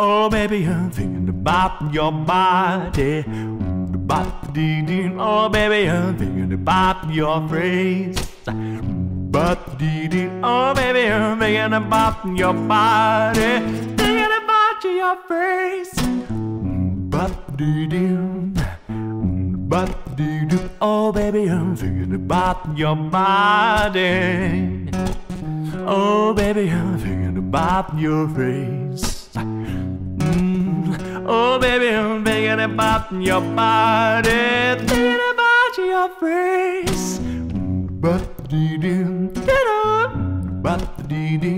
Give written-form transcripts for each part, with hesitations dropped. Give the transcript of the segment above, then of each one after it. Oh, baby, I'm thinking about your body. Oh, baby, I'm thinking about your face. Oh, baby, I'm thinking about your body. Thinking about your face. Oh, baby, I'm thinking about your body. Oh, baby, I'm thinking about your face. Oh, baby, I'm thinking about your body. Thinking about your face. I'm thinking about your body, yeah. Oh,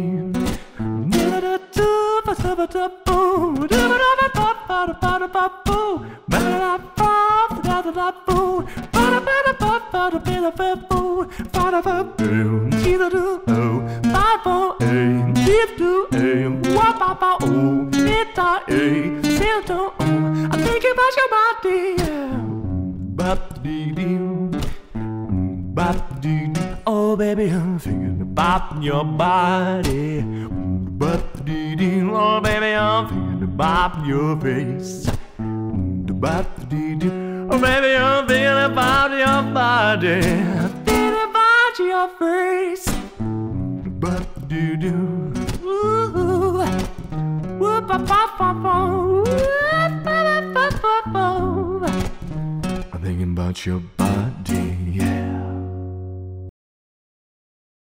baby, I'm thinking about your body. Oh, baby, I'm thinking about your face. Oh, baby, I'm thinking about your body. Thinking about your face. I'm thinking about your